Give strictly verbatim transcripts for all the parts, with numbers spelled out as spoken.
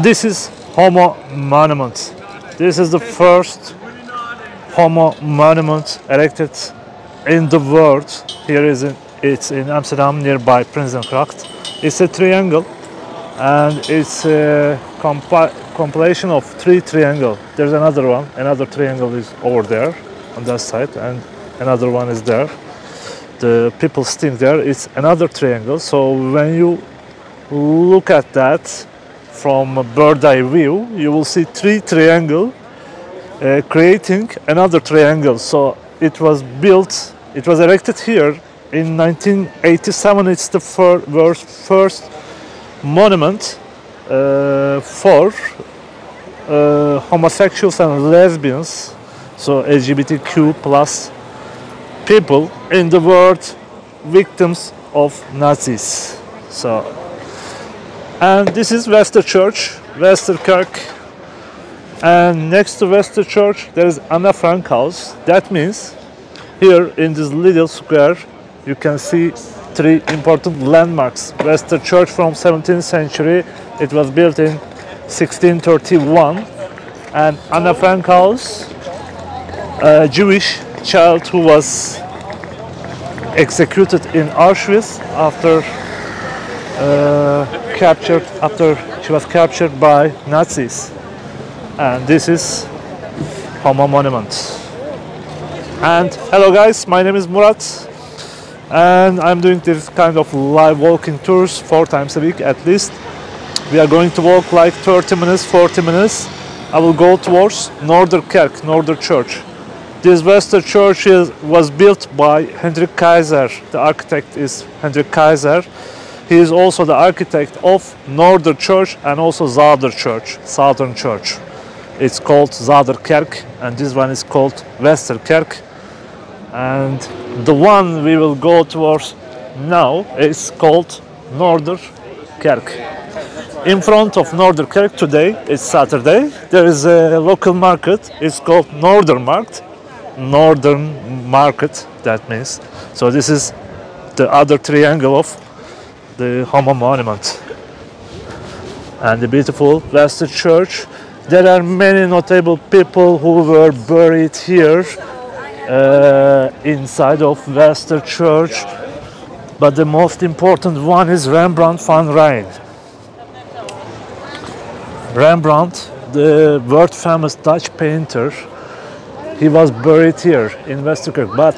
This is Homo Monument. This is the first Homo Monument erected in the world. Here is in, it's in Amsterdam nearby Prinsengracht. It's a triangle, and it's a compi compilation of three triangles. There's another one. Another triangle is over there on that side, and another one is there. The people think there it's another triangle. So when you look at that from a bird's eye view, you will see three triangles Uh, creating another triangle. So it was built, it was erected here in nineteen eighty-seven. It's the fir world's first monument uh, for uh, homosexuals and lesbians, so L G B T Q plus people in the world, victims of Nazis. So, and this is Westerchurch, Westerkerk. And next to Westerchurch, there is Anne Frank House. That means here in this little square, you can see three important landmarks. Westerchurch from seventeenth century, it was built in sixteen thirty-one. And Anne Frank House, a Jewish child who was executed in Auschwitz after uh, captured, after she was captured by Nazis. And this is Homo Monument. And hello guys, my name is Murat, and I'm doing this kind of live walking tours four times a week at least. We are going to walk like thirty minutes, forty minutes. I will go towards Noorderkerk, Noorderchurch. This Westerchurch is, was built by Hendrik Kaiser. The architect is Hendrik Kaiser. He is also the architect of Noorderchurch and also Zuiderchurch, Southern Church. It's called Zuiderkerk, and this one is called Westerkerk. And the one we will go towards now is called Noorderkerk. In front of Noorderkerk today, it's Saturday, there is a local market. It's called Noordermarkt. Northern Market, that means. So this is the other triangle of the Homo Monument. And the beautiful Westerchurch. There are many notable people who were buried here uh, inside of Westerchurch, but the most important one is Rembrandt van Rijn. Rembrandt, the world famous Dutch painter, he was buried here in Westerkerk. But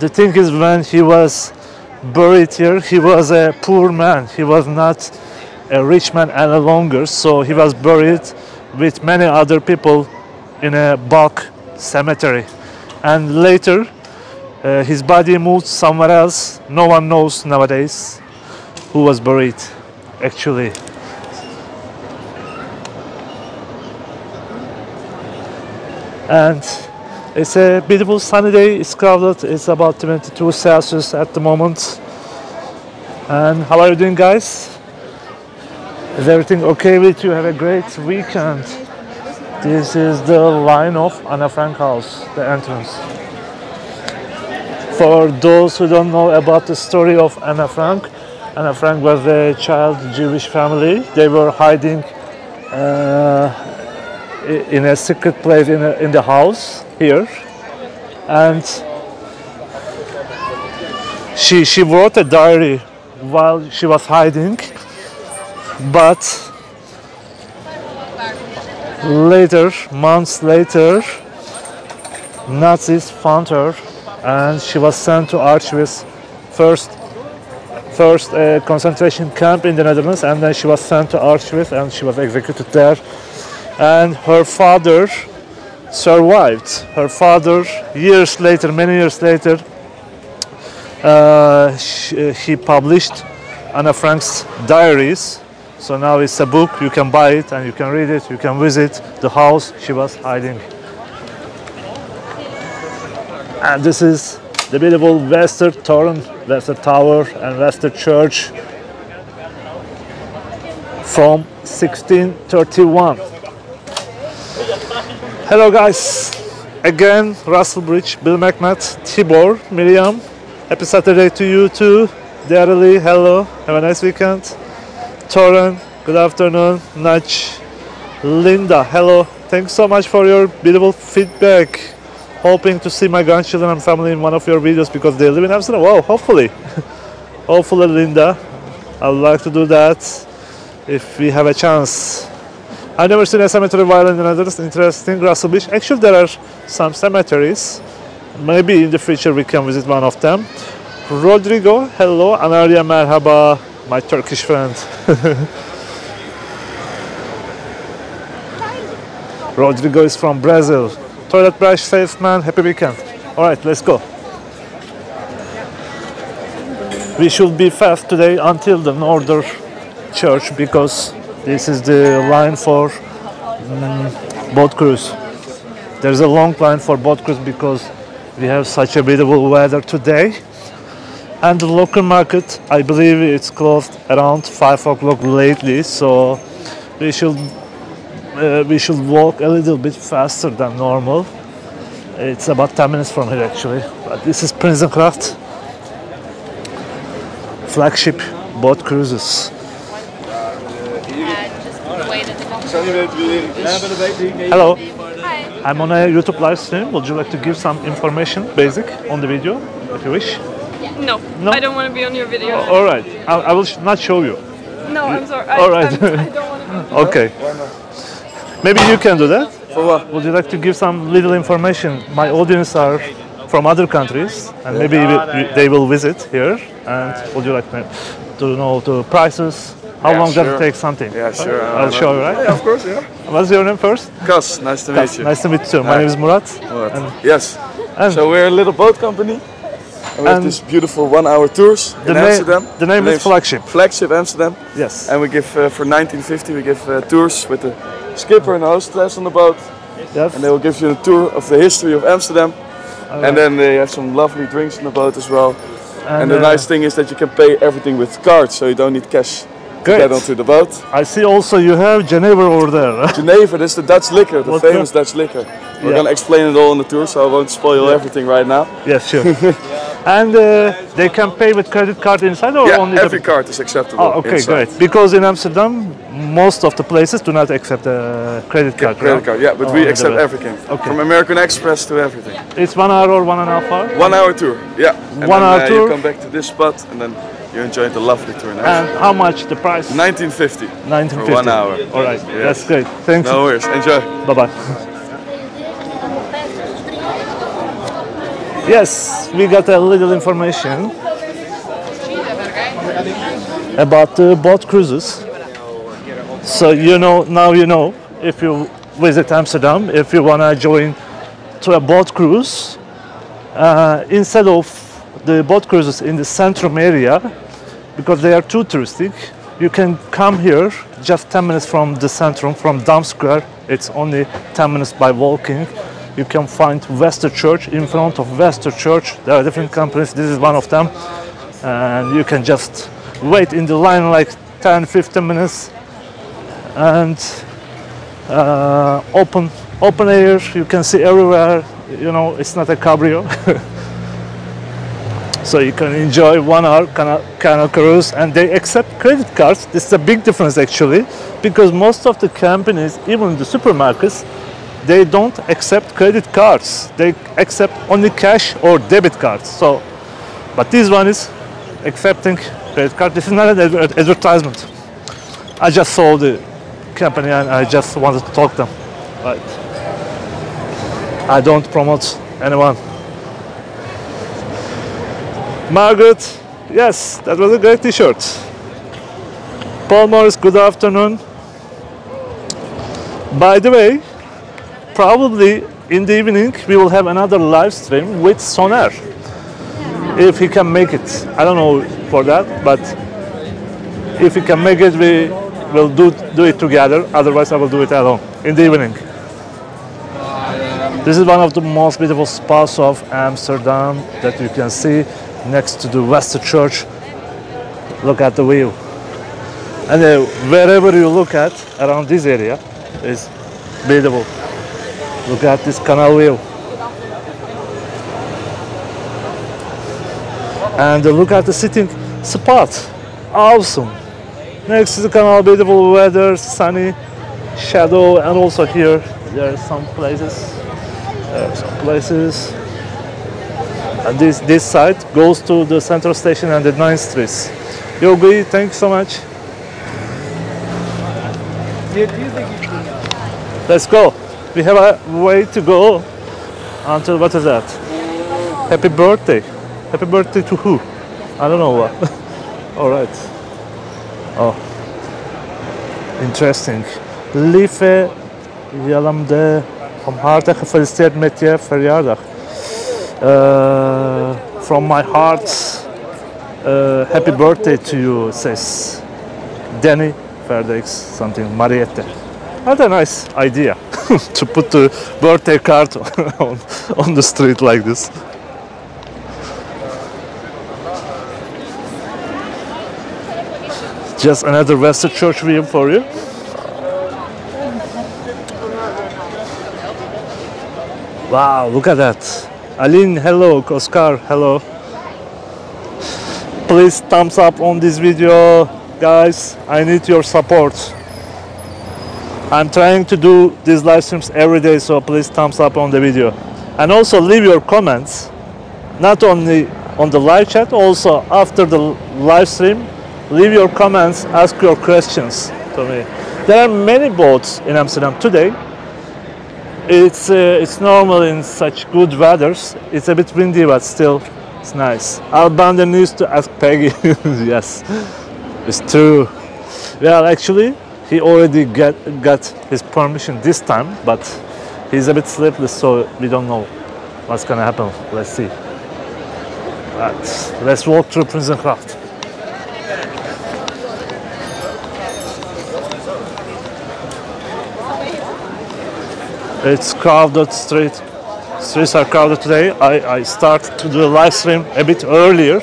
the thing is, when he was buried here, he was a poor man. He was not a rich man any longer, so he was buried with many other people in a Balk cemetery. And later uh, his body moved somewhere else. No one knows nowadays who was buried actually. And it's a beautiful sunny day. It's crowded. It's about twenty-two Celsius at the moment. And how are you doing, guys? Is everything okay with you? Have a great weekend. This is the line of Anne Frank House, the entrance. For those who don't know about the story of Anne Frank, Anne Frank was a child Jewish family. They were hiding uh, in a secret place in, a, in the house here. And she, she wrote a diary while she was hiding. But later, months later, Nazis found her, and she was sent to Auschwitz, first, first uh, concentration camp in the Netherlands, and then she was sent to Auschwitz, and she was executed there. And her father survived. Her father, years later, many years later, uh, she, he published Anne Frank's diaries. So now it's a book, you can buy it and you can read it, you can visit the house she was hiding. And this is the beautiful Westertoren, Wester Tower and Westerchurch from sixteen thirty-one. Hello guys, again Russell Bridge, Bill McMath, Tibor, Miriam, happy Saturday to you too. Darley, hello, have a nice weekend. Torren, Good afternoon, Nach. Linda, hello. Thanks so much for your beautiful feedback. Hoping to see my grandchildren and family in one of your videos because they live in Amsterdam. Wow, hopefully. Hopefully, Linda. I would like to do that if we have a chance. I've never seen a cemetery violin in others. Interesting, Russell Beach. Actually, there are some cemeteries. Maybe in the future we can visit one of them. Rodrigo, hello. Anarya, merhaba. My Turkish friend. Rodrigo is from Brazil. Toilet brush, safe man, happy weekend. Alright, let's go. We should be fast today until the Noorder Church because this is the line for um, boat cruise. There's a long line for boat cruise because we have such a beautiful weather today. And the local market, I believe it's closed around five o'clock lately, so we should Uh, we should walk a little bit faster than normal. It's about ten minutes from here actually. But this is Prinsengracht flagship boat cruises. Hello. Hi. I'm on a YouTube live stream. Would you like to give some information, basic, on the video, if you wish? No, no? I don't want to be on your video. Oh, all right, I, I will sh not show you. No, I'm sorry. I, all right. I'm, I don't want to be on. Okay. Why not? Maybe you can do that. For what? Would you like to give some little information? My audience are from other countries, and maybe they will visit here. And would you like to know the prices? How yeah, long sure. does it take something? Yeah, sure. I'll show you, right? Yeah, of course, yeah. What's your name first? Kas, nice to meet Kas, you. Nice to meet you, sir. My Hi. name is Murat. Murat. And yes. And so we're a little boat company. And we have this beautiful one-hour tours the in Amsterdam. The name the is Flagship. Flagship Amsterdam. Yes. And we give, uh, for nineteen fifty, we give uh, tours with the skipper and the hostess on the boat. Yes. And they will give you a tour of the history of Amsterdam. Right. And then they have some lovely drinks on the boat as well. And, and the uh, nice thing is that you can pay everything with cards, so you don't need cash great. to get onto the boat. I see also you have Jenever over there. Jenever, that's the Dutch liquor, the what famous the? Dutch liquor. We're yeah. going to explain it all on the tour, so I won't spoil yeah. everything right now. Yes, sure. And uh, they can pay with credit card inside or yeah, only every the... card is acceptable. Oh, okay, inside. Great. Because in Amsterdam, most of the places do not accept a credit card. Yeah, credit right? card, yeah, but oh, we accept everything. Okay. From American Express to everything. It's one hour or one and a half hour? One hour tour, yeah. And one then, hour uh, tour. You come back to this spot and then you enjoy the lovely tour. Now. And how much the price? nineteen fifty. nineteen fifty. For one hour. All right, yes. That's great. Thanks. No worries. Enjoy. Bye-bye. Yes, we got a little information about the boat cruises. So you know, now you know, if you visit Amsterdam, if you want to join to a boat cruise, uh, instead of the boat cruises in the Centrum area, because they are too touristic, you can come here just ten minutes from the Centrum, from Dam Square. It's only ten minutes by walking. You can find Westerkerk. In front of Westerkerk, there are different companies. This is one of them. And you can just wait in the line like ten to fifteen minutes. And uh, open, open air, you can see everywhere. You know, it's not a cabrio. So you can enjoy one hour canal, canal cruise. And they accept credit cards. This is a big difference actually. Because most of the companies, even the supermarkets, they don't accept credit cards. They accept only cash or debit cards. So, but this one is accepting credit card. This is not an adver advertisement. I just saw the company and I just wanted to talk to them. But I don't promote anyone. Margaret, yes, that was a great t-shirt. Paul Morris, good afternoon. By the way, probably in the evening we will have another live stream with Soner, if he can make it. I don't know for that, but if he can make it, we will do do it together. Otherwise, I will do it alone in the evening. This is one of the most beautiful spots of Amsterdam that you can see next to the Westerkerk. Look at the view, and uh, wherever you look at around this area is beautiful. Look at this canal view. And look at the sitting spot. Awesome. Next to the canal, beautiful weather, sunny, shadow, and also here there are some places. There are some places. And this, this side goes to the Central Station and the ninth streets. Yogi, thanks so much. Let's go. We have a way to go until, what is that? Happy birthday. Happy birthday to who? I don't know what. All right. Oh, interesting. Lieve Jalamde, van harte gefeliciteerd met je verjaardag. Uh, from my heart, uh, happy birthday to you, says Danny Verdex, something, Mariette. What a nice idea to put the birthday card on, on the street like this. Just another Westerchurk view for you. Wow, look at that. Aline, hello. Oscar, hello. Please thumbs up on this video, guys. I need your support. I'm trying to do these live streams every day, so please thumbs up on the video. And also leave your comments, not only on the live chat, also after the live stream. Leave your comments, ask your questions to me. There are many boats in Amsterdam today. It's uh, it's normal in such good weathers. It's a bit windy, but still it's nice. I'll bend the knees to ask Peggy. Yes, it's true. Well, actually, he already get, got his permission this time, but he's a bit sleepless, so we don't know what's gonna happen. Let's see. But let's walk through Prinsengracht. It's crowded street. Streets are crowded today. I, I start to do a live stream a bit earlier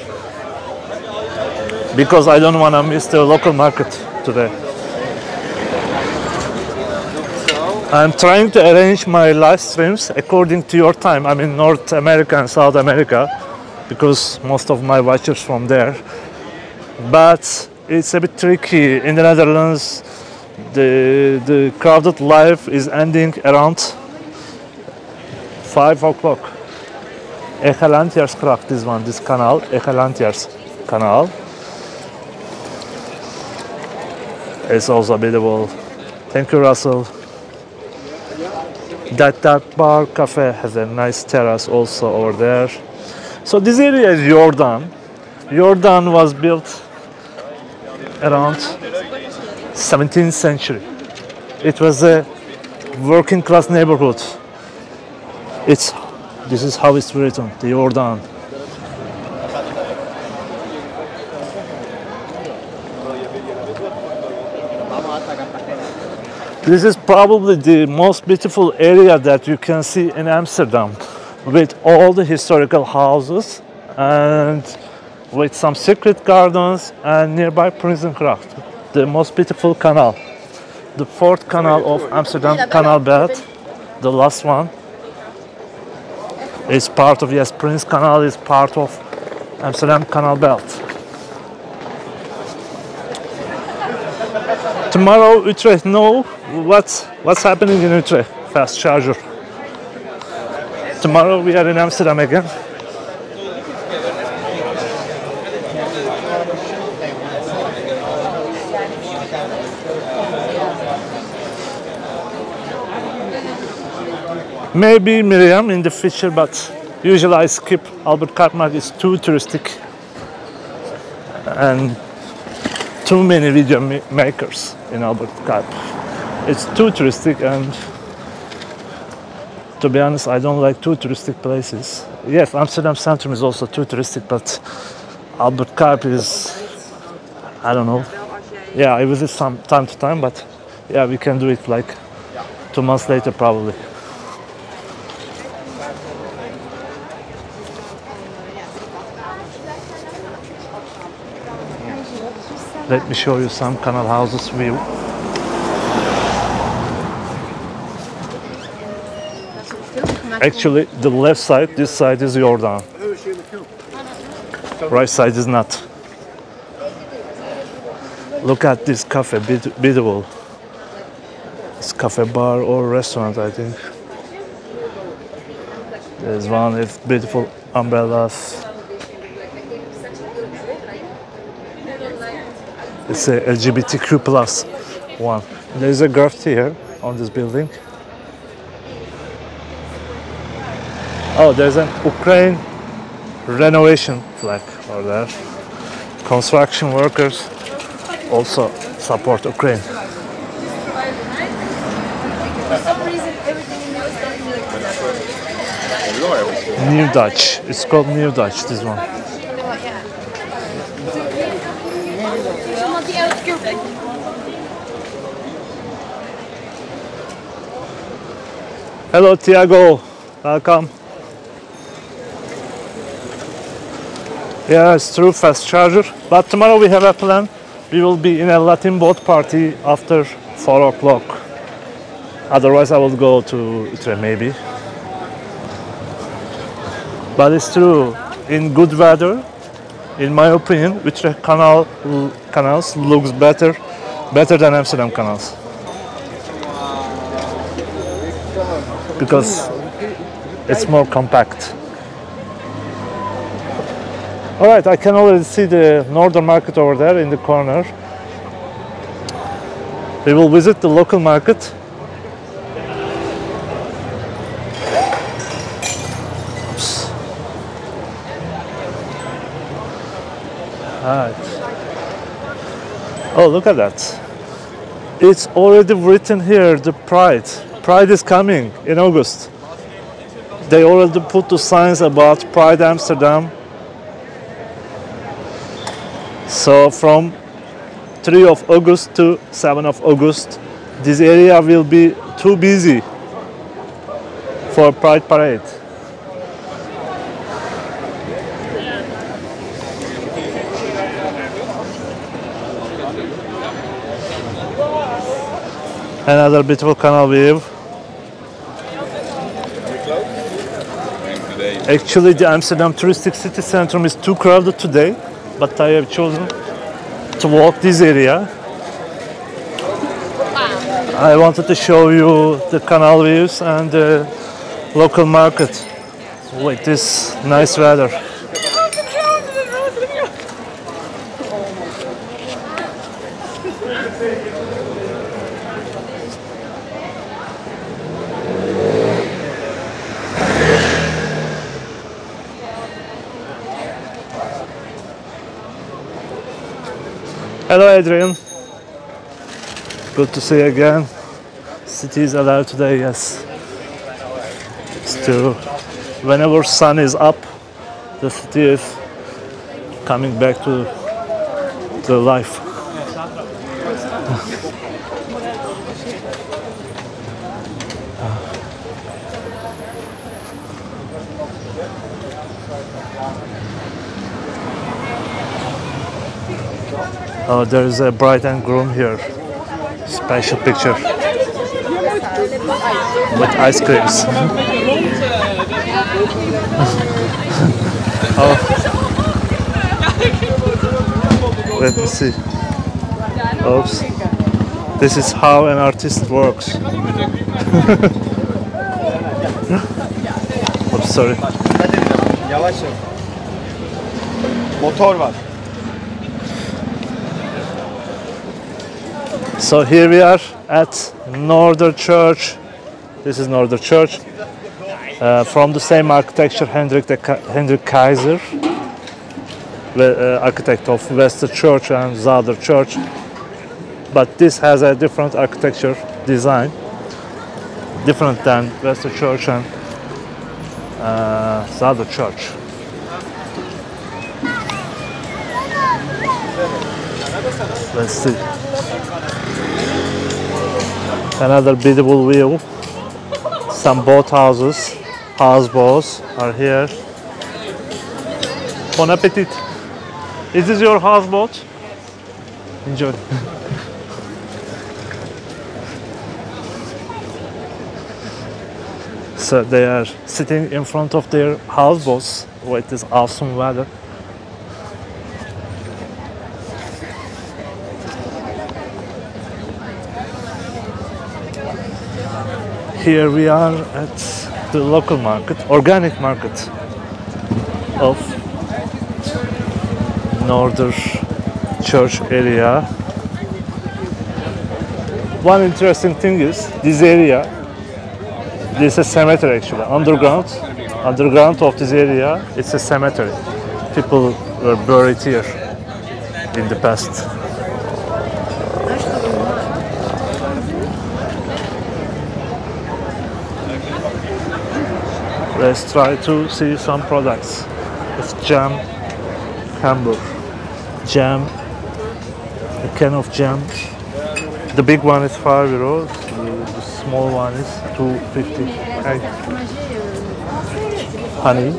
because I don't want to miss the local market today. I'm trying to arrange my live streams according to your time. I'm in North America and South America because most of my watchers from there. But it's a bit tricky in the Netherlands. The, the crowded life is ending around five o'clock. Egelantiersgracht, this one, this canal, Egelantiers canal. It's also beautiful. Thank you, Russell. That, that bar cafe has a nice terrace also over there. So this area is Jordaan. Jordaan was built around seventeenth century. It was a working class neighborhood. It's, this is how it's written, the Jordaan. This is probably the most beautiful area that you can see in Amsterdam, with all the historical houses and with some secret gardens and nearby Prinsengracht. The most beautiful canal, the fourth canal of Amsterdam, canal bed, the last one. It's part of, yes, Prins Canal is part of Amsterdam canal belt. Tomorrow Utrecht, no, what's, what's happening in Utrecht, fast charger. Tomorrow we are in Amsterdam again. Maybe Miriam in the future, but usually I skip Albert Kaap market. It's too touristic and too many video makers in Albert Kaap. It's too touristic, and to be honest, I don't like too touristic places. Yes, Amsterdam Centrum is also too touristic, but Albert Kaap is, I don't know. Yeah, I visit some time to time, but yeah, we can do it like two months later probably. Let me show you some canal houses view. Actually, the left side, this side is Jordaan. Right side is not. Look at this cafe, beautiful. It's cafe, bar or restaurant, I think. There's one with beautiful umbrellas. It's a L G B T Q plus one. There's a graffiti here on this building. Oh, there's an Ukraine renovation flag over there. Construction workers also support Ukraine. New Dutch. It's called New Dutch, this one. Hello, Tiago. Welcome. Yeah, it's true, fast charger. But tomorrow we have a plan. We will be in a Latin boat party after four o'clock. Otherwise, I will go to Utrecht maybe. But it's true, in good weather, in my opinion, Utrecht canal, canals looks better, better than Amsterdam canals. Because it's more compact. All right, I can already see the Noordermarkt over there in the corner. We will visit the local market. Oops. All right. Oh, look at that. It's already written here, the Pride. Pride is coming in August. They already put the signs about Pride Amsterdam. So from three of August to seven of August, this area will be too busy for Pride Parade. Another beautiful canal view. Actually, the Amsterdam touristic city centrum is too crowded today. But I have chosen to walk this area. I wanted to show you the canal views and the local market with this nice weather. Hello Adrian, good to see you again. City is allowed today, yes. Still, whenever sun is up, the city is coming back to the life. Oh, there is a bride and groom here. Special picture with ice creams. Oh, let me see. Oops, this is how an artist works. Oops, sorry. Motor. So here we are at Noorderkerk. This is Noorderkerk, uh, from the same architecture, Hendrik, de Hendrik Kaiser, the uh, architect of Westerkerk and Zuiderkerk. But this has a different architecture design, different than Westerkerk and uh, Zuiderkerk. Let's see. Another beautiful view. Some boat houses, house boats are here. Bon appetit. Is this your house boat? Enjoy. So they are sitting in front of their house boats with this awesome weather. Here we are at the local market, organic market of Noorder Church area. One interesting thing is this area, this is a cemetery actually, underground, underground of this area, it's a cemetery. People were buried here in the past. Let's try to see some products. It's jam, Hamburg, jam, a can of jam. The big one is five euros, the small one is two fifty. Hey. Honey,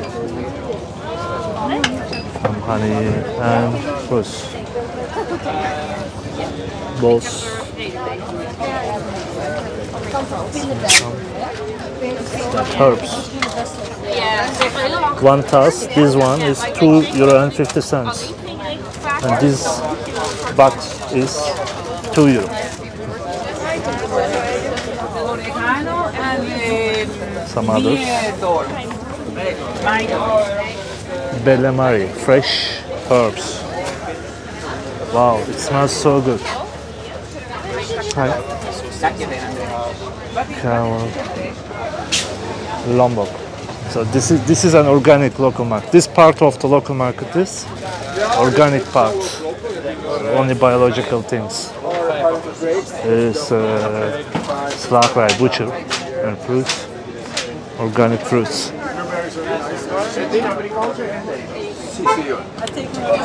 some honey and fruits. Both. Some herbs. One tass, this one is two euro and fifty cents, and this box is two euro. Some others. Belemari, fresh herbs. Wow, it smells so good. Hi. Lombok. So this is this is an organic local market. This part of the local market is organic part, only biological things. It's uh, slaughtered by butcher and fruits, organic fruits.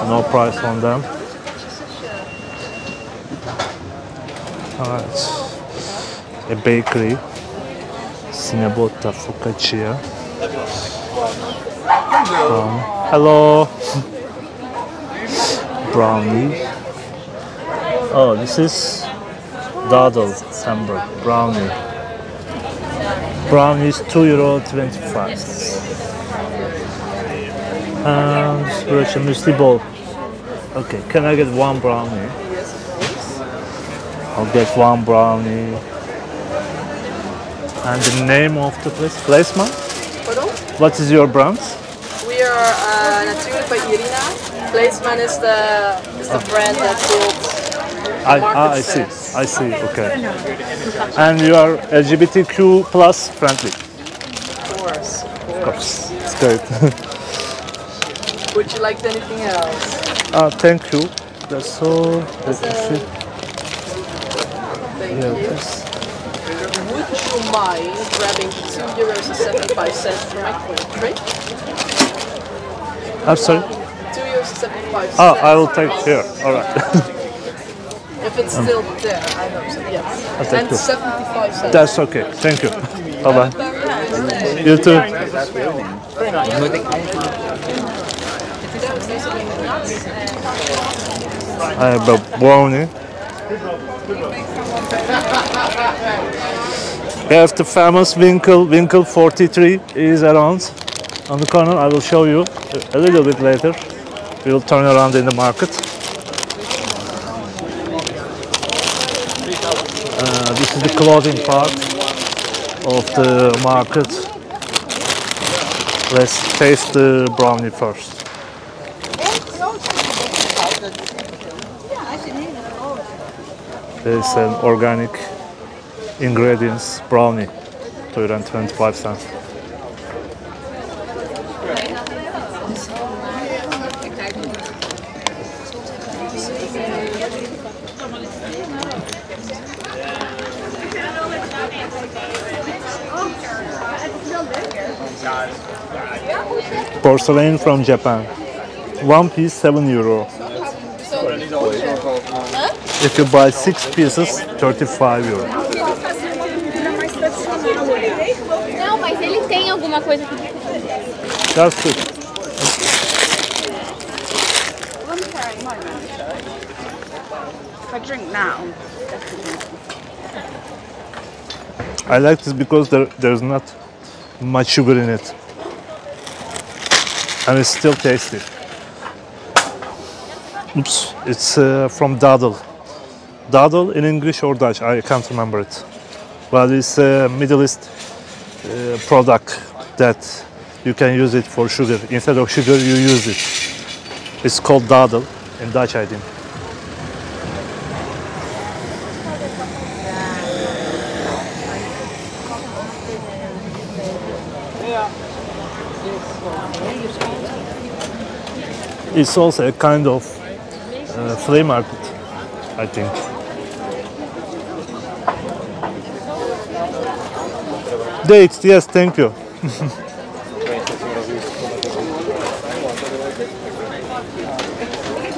No price on them. All right, a bakery, Sinebotta Focaccia. Um, hello, brownie. Oh, this is Dadel Hamburg brownie. Brownie is two euro twenty-five. And spiritual muesli bowl. Okay, can I get one brownie? I'll get one brownie. And the name of the place, place man? What is your brand? We are uh, Naturi by Irina. Placeman is the, is the oh. brand that builds I, ah, I see, I see, okay. And you are L G B T Q plus friendly? Of course. Of course, it's great. Would you like anything else? Ah, thank you. That's so... That's let me see. Thank yeah, you. Please. Would you mind grabbing two euros and seventy-five cents for my drink? I'm sorry? two euros and seventy-five cents. Oh, I will take here, alright. If it's um, still there, I hope so, yes. And two. seventy-five cents. That's okay, thank you. Bye bye. You too. I have a brownie. We have the famous Winkel, Winkel forty-three is around on the corner. I will show you a little bit later. We will turn around in the market. Uh, this is the clothing part of the market. Let's taste the brownie first. It's an organic ingredients brownie, two euro and twenty-five cents. Porcelain from Japan, one piece seven euro. If you buy six pieces, thirty-five euro. That's good. If I drink now. I like this because there, there's not much sugar in it. And it's still tasty. Oops, it's uh, from Dadel. Dadel in English or Dutch, I can't remember it. but it's a Middle East uh, product that you can use it for sugar. Instead of sugar, you use it. It's called dadel in Dutch, I think. It's also a kind of uh, flea market, I think. Dates, yes, thank you.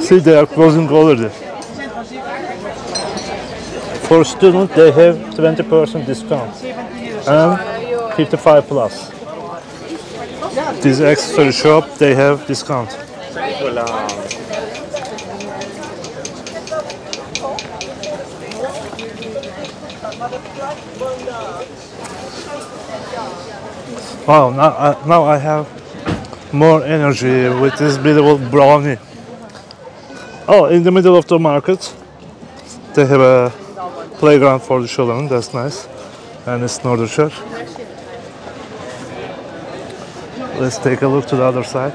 See, they are closing already. For students, they have twenty percent discount and fifty-five plus. This extra shop, they have discount. Wow, now I, now I have more energy with this beautiful brownie. Oh, in the middle of the market, they have a playground for the children, that's nice. And it's Noorderkerk. Let's take a look to the other side.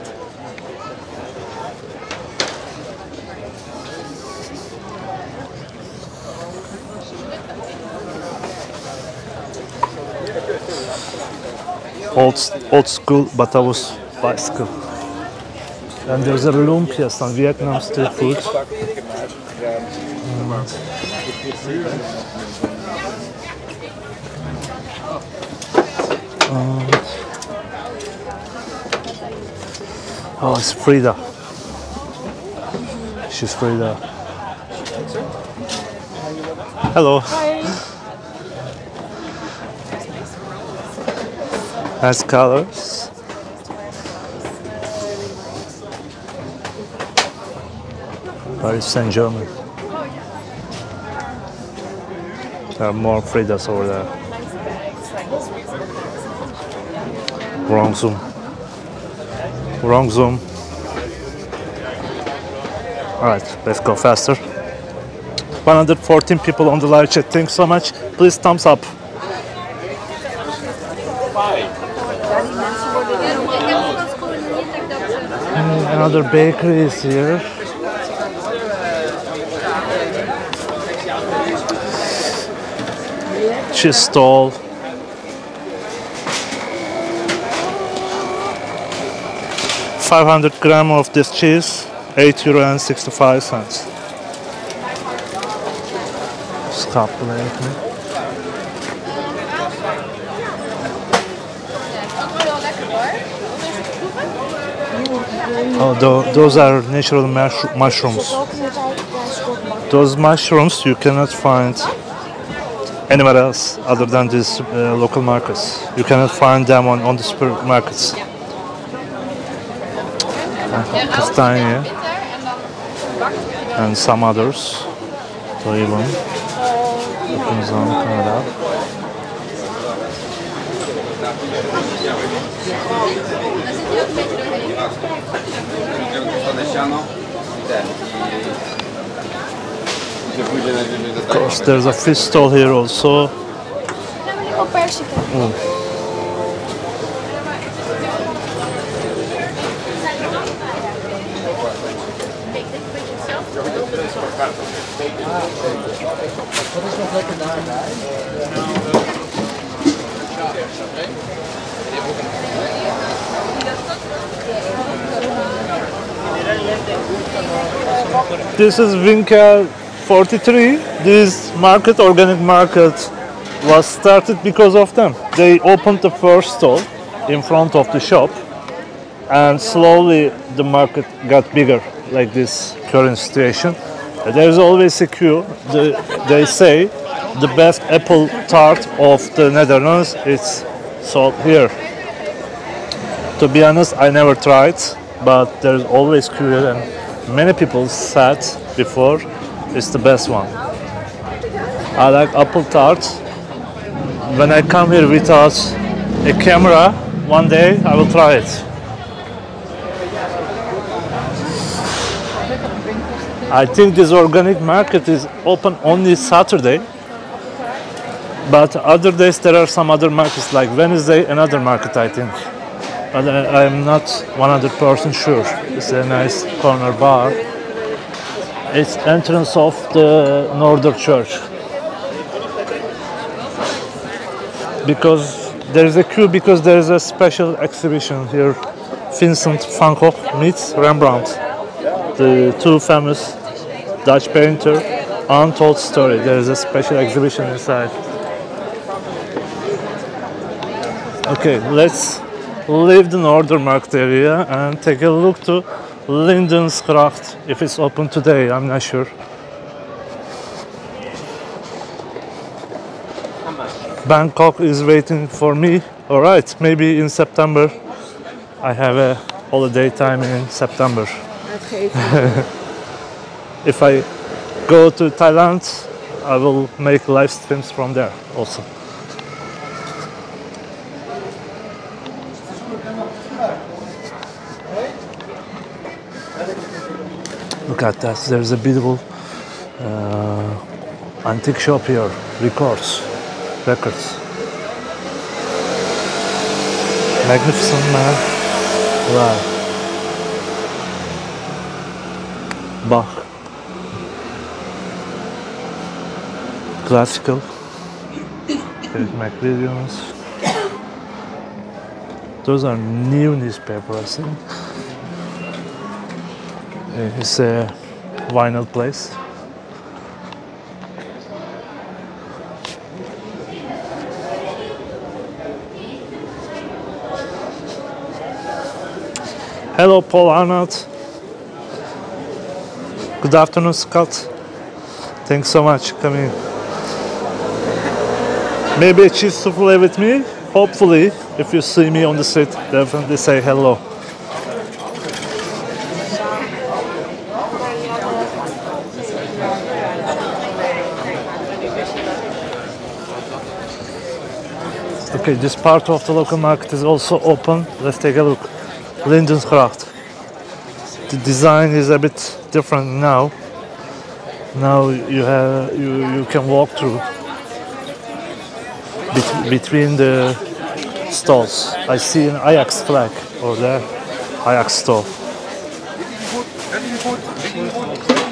Old, old school Batavus bicycle. And there's a lumpia, some Vietnam street food. Mm. Um. Oh, it's Frida. She's Frida. Hello. Hi. Nice colors. Paris Saint-Germain. There are more Fridas over there. Wrong zoom. Wrong zoom. Alright, let's go faster. one hundred fourteen people on the live chat. Thanks so much. Please thumbs up. Another bakery is here. Cheese stall. five hundred grams of this cheese, eight euro and sixty-five cents. Stop later. Oh, th those are natural mush mushrooms. Those mushrooms you cannot find anywhere else other than these uh, local markets. You cannot find them on, on the supermarkets. Uh, Castagne and some others. Toilen. Of course, there's a fish stall here also. This is Winkel forty-three. This market, organic market, was started because of them. They opened the first stall in front of the shop, and slowly the market got bigger, like this current situation. There's always a queue. The, they say the best apple tart of the Netherlands is sold here. To be honest, I never tried, but there's always queue here, and many people said before it's the best one. I like apple tart. When I come here without a camera, one day I will try it. I think this organic market is open only Saturday. But other days there are some other markets, like Wednesday, another market I think. But I am not one hundred percent sure. It's a nice corner bar. It's entrance of the Noorderkerk. Because there is a queue, because there is a special exhibition here. Vincent van Gogh meets Rembrandt, the two famous Dutch painter, Untold Story. There is a special exhibition inside. Okay, let's leave the Noordermarkt area and take a look to Lindengracht, if it's open today, I'm not sure. Bangkok is waiting for me. All right, maybe in September. I have a holiday time in September. Okay. If I go to Thailand, I will make live streams from there also. Look at that, there's a beautiful uh, antique shop here, records, records. Magnificent, man. Wow. Bach. Classical. There's Macmillions. Those are new newspapers, I think. It's a vinyl place. Hello, Paul Arnold. Good afternoon, Scott. Thanks so much for coming. Maybe a cheese souffle with me? Hopefully, if you see me on the street, definitely say hello. Okay, this part of the local market is also open. Let's take a look. Lindengracht. The design is a bit different now. Now you have you, you can walk through bet between the stalls. I see an Ajax flag over there. Ajax stall.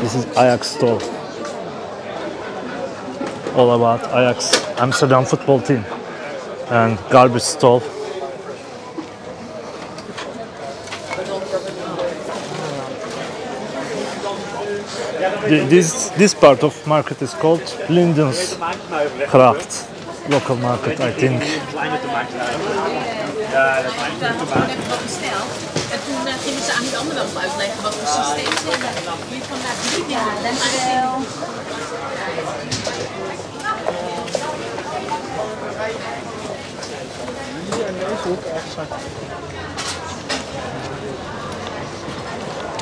This is Ajax stall. All about Ajax Amsterdam football team and garbage stall. This, this part of market is called Lindengracht, local market, I think.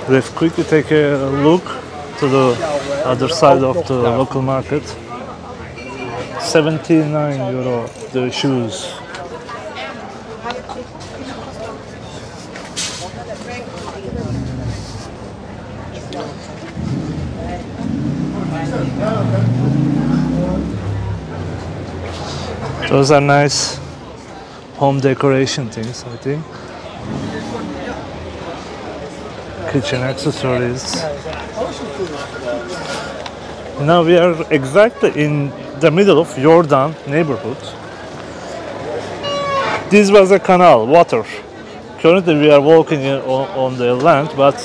Let's quickly take a look to the other side of the local market. seventy-nine euro the shoes. Those are nice home decoration things, I think. Kitchen accessories. Now we are exactly in the middle of Jordaan neighborhood. This was a canal, water. Currently we are walking on the land, but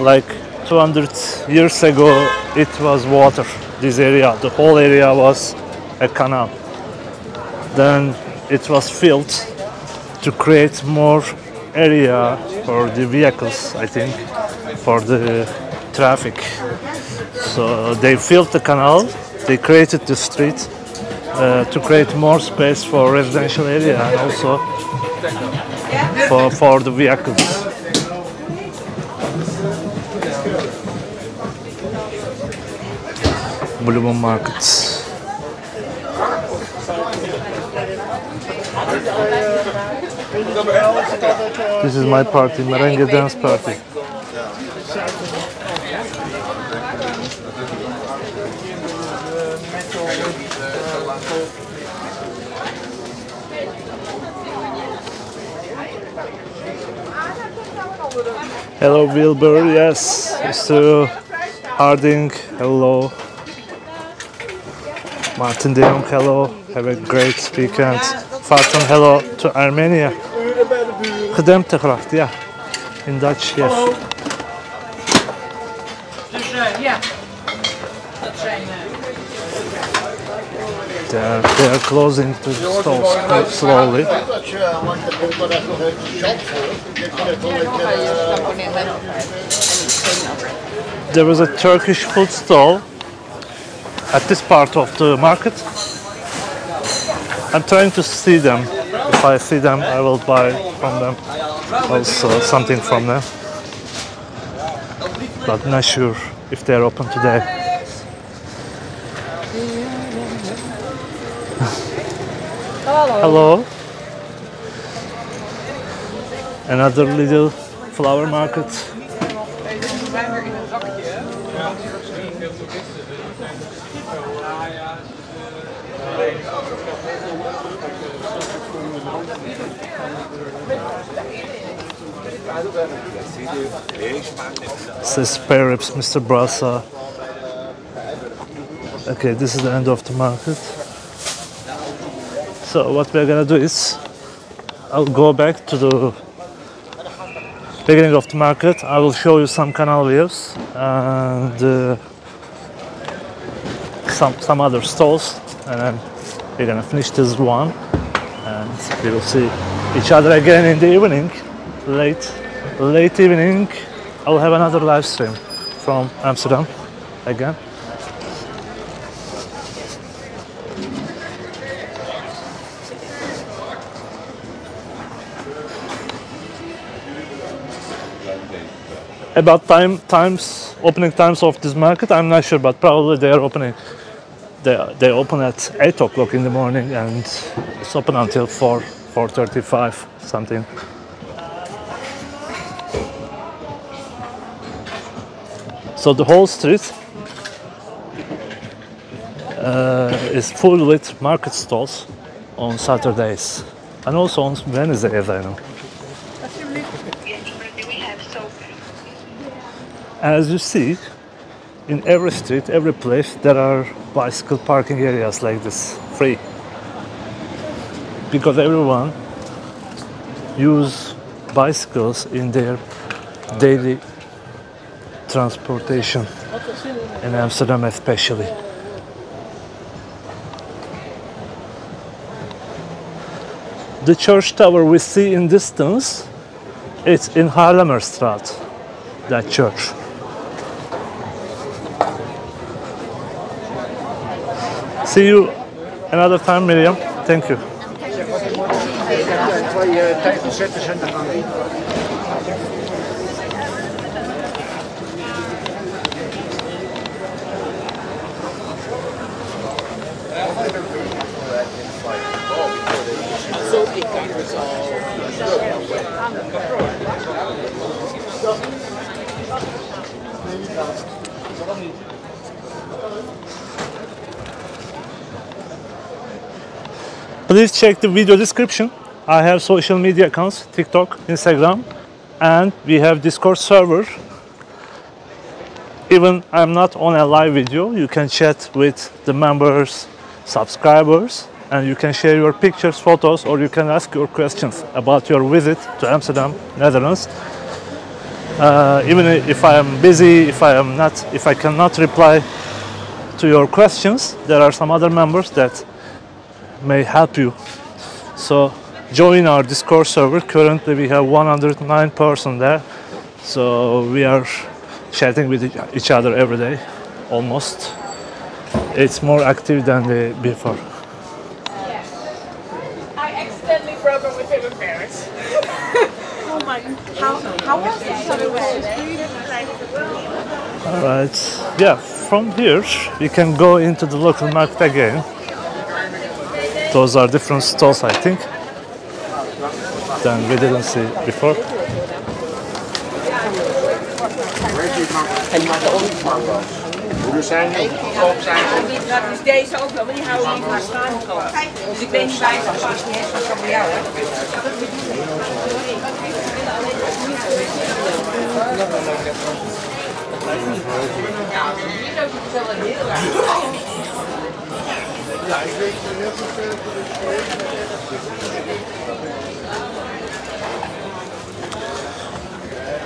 like two hundred years ago it was water, this area. The whole area was a canal. Then it was filled to create more area for the vehicles, I think, for the traffic. So they filled the canal, they created the street uh, to create more space for residential area and also for, for the vehicles. Bloemen markets. This is my party, merengue dance party. laten. Hello Wilbur, yes, Mister Harding, hello. Martin de Jong, hello, have a great weekend. Farton, hello to Armenia. Gedemptegracht, yeah, in Dutch, yes. They are, they are closing the stalls quite slowly. There was a Turkish food stall at this part of the market. I'm trying to see them. If I see them, I will buy from them also something from them. But not sure if they are open today. Hello. Another little flower market. Says spare ribs, Mister Brasa. Okay, this is the end of the market. So what we're gonna do is, I'll go back to the beginning of the market. I will show you some canal views and uh, some some other stalls, and then we're gonna finish this one, and we will see each other again in the evening, late late evening. I'll have another live stream from Amsterdam again. About time, times, opening times of this market, I'm not sure, but probably they are opening. They they open at eight o'clock in the morning, and it's open until four, four thirty-five, something. So the whole street uh, is full with market stalls on Saturdays and also on Wednesdays, I know. As you see, in every street, every place, there are bicycle parking areas like this, free. Because everyone uses bicycles in their daily transportation, in Amsterdam especially. The church tower we see in distance, it's in Haarlemmerstraat, that church. See you another time, Miriam. Thank you. Please check the video description. I have social media accounts, TikTok, Instagram, and we have Discord server. Even I'm not on a live video, you can chat with the members, subscribers, and you can share your pictures, photos, or you can ask your questions about your visit to Amsterdam, Netherlands. Uh, even if I am busy, if I am not, if I cannot reply to your questions, there are some other members that may help you. So join our Discord server. Currently we have one hundred nine person there, so we are chatting with each other every day almost. It's more active than the before. Yes. I accidentally broke up with him in Paris. Oh my, how, how was it? All right, yeah, from here we can go into the local market again. Those are different stalls, I think, than we didn't see before. duur zijn. Goedkoop zijn. Dat is deze ook wel, maar die houden niet maar staan. Dus ik weet niet waar het past. Die heeft van jou, hè? Nou, die loopt het wel heel raar. Ja, ik weet het net zo veel.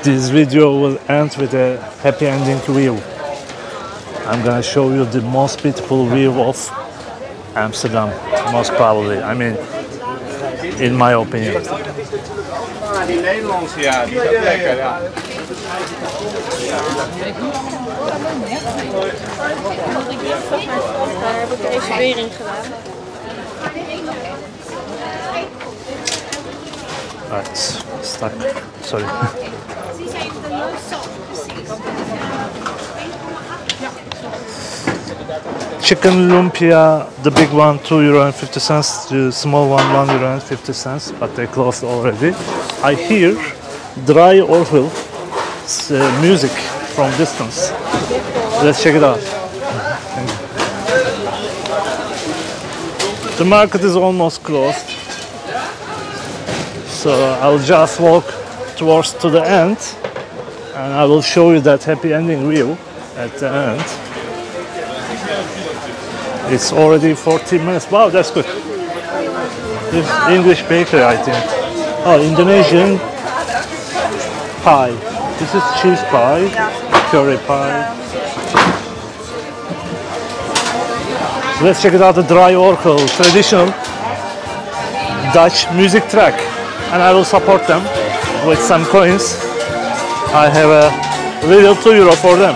This video will end with a happy ending view. I'm gonna show you the most beautiful view of Amsterdam, most probably. I mean, in my opinion. Ah, die Nederlandse, ja, die gaat lekker, ja. Daar heb ik de reservering gedaan. Right, stuck. Sorry. Chicken lumpia, the big one two euro and fifty cents, the small one one euro and fifty cents, but they closed already. I hear dry Orville uh, music from distance. Let's check it out. The market is almost closed, so I'll just walk towards to the end and I will show you that happy ending view at the end. It's already fourteen minutes. Wow, that's good. It's English bakery, I think. Oh, Indonesian pie. This is cheese pie, curry pie. Let's check it out, the dry orgel, traditional Dutch music track. And I will support them with some coins. I have a little two euro for them.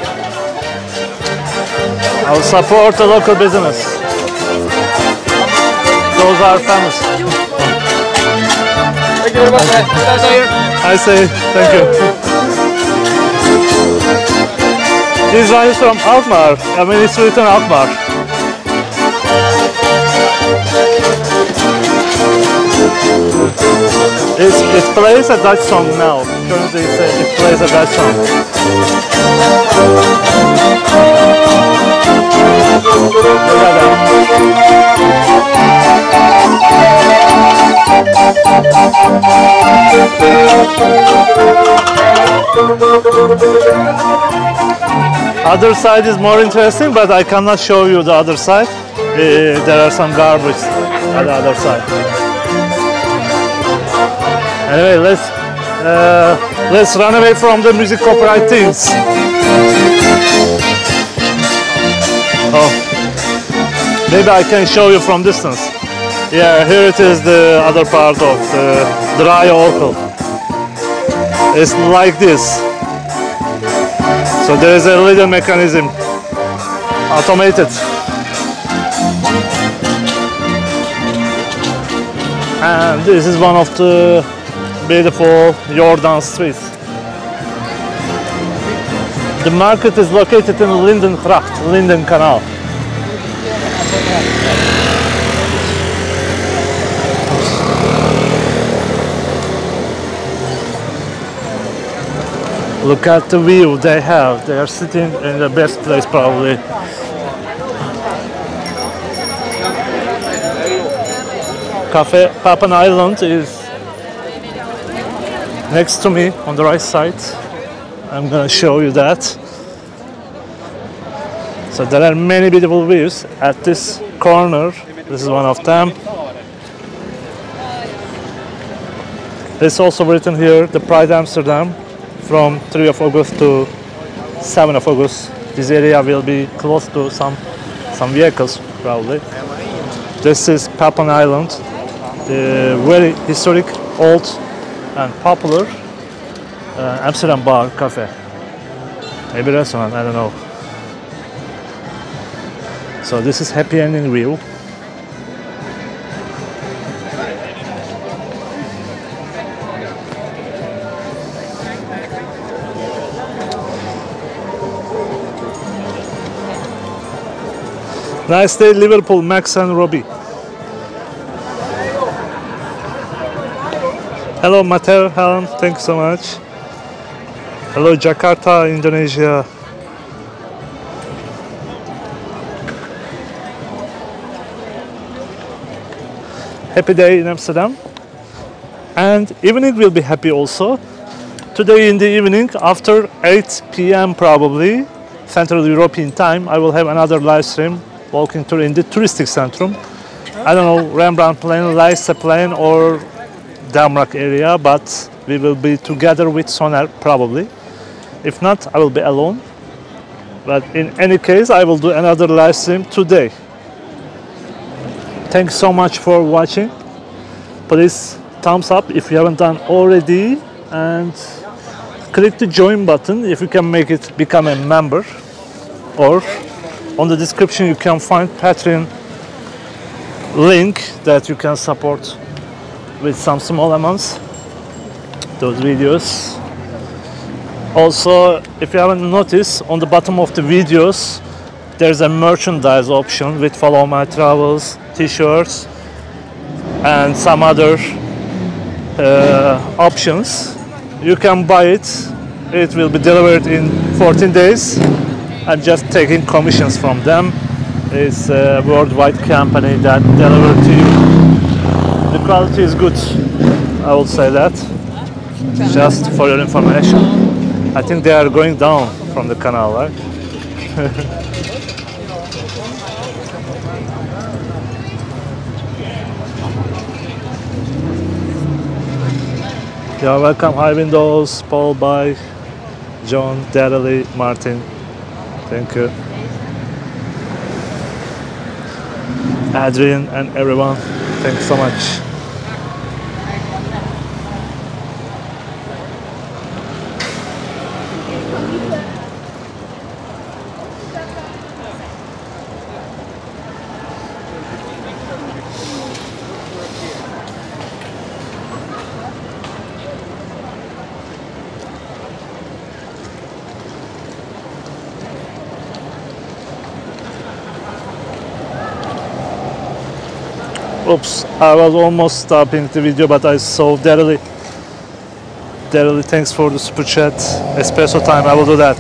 I'll support the local business. Those are famous. Thank you very much. I say thank you. This one is from Alkmaar. I mean, it's written Alkmaar. It's, it plays a Dutch song now. Currently, it's a, it plays a Dutch song. Other side is more interesting, but I cannot show you the other side. Uh, there are some garbage at the other side. Anyway, let's uh, let's run away from the music copyright things. Oh, maybe I can show you from distance. Yeah, here it is, the other part of the dry orchel. It's like this. So there is a little mechanism, automated. And this is one of the beautiful Jordaan streets. The market is located in Lindengracht, Lindenkanal. Look at the view they have. They are sitting in the best place, probably. Cafe Papeneiland is next to me on the right side. I'm gonna show you that. So there are many beautiful views at this corner. This is one of them. It's also written here, the Pride Amsterdam, from third of August to seventh of August. This area will be close to some some vehicles, probably. This is Papeneiland, the very historic, old and popular Uh, Amsterdam bar, cafe, maybe restaurant, I don't know. So this is happy ending view. Nice day, Liverpool, Max and Robbie. Hello, Mater, Helm, thank you so much. Hello, Jakarta, Indonesia. happy day in Amsterdam, and evening will be happy also. Today in the evening after eight p m probably Central European time, I will have another live stream walking tour in the touristic centrum. I don't know, Rembrandt Plain, Leidseplein or Damrak area, but we will be together with Soner probably. If not, I will be alone. But in any case, I will do another live stream today. Thanks so much for watching. Please thumbs up if you haven't done already, and click the join button if you can make it become a member, or on the description you can find Patreon link that you can support with some small amounts those videos. Also, if you haven't noticed, on the bottom of the videos there's a merchandise option with Follow My Travels t-shirts and some other uh, options. You can buy it, it will be delivered in fourteen days. I'm just taking commissions from them. It's a worldwide company that delivers to you. The quality is good, I will say that, just for your information. I think they are going down from the canal, right? You are welcome, High Windows, Paul Bay, John, Darley, Martin. Thank you. Adrian and everyone, thanks so much. Oops, I was almost stopping the video, but I saw Darley. Darley, thanks for the super chat. Espresso time, I will do that.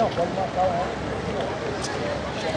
Thank you so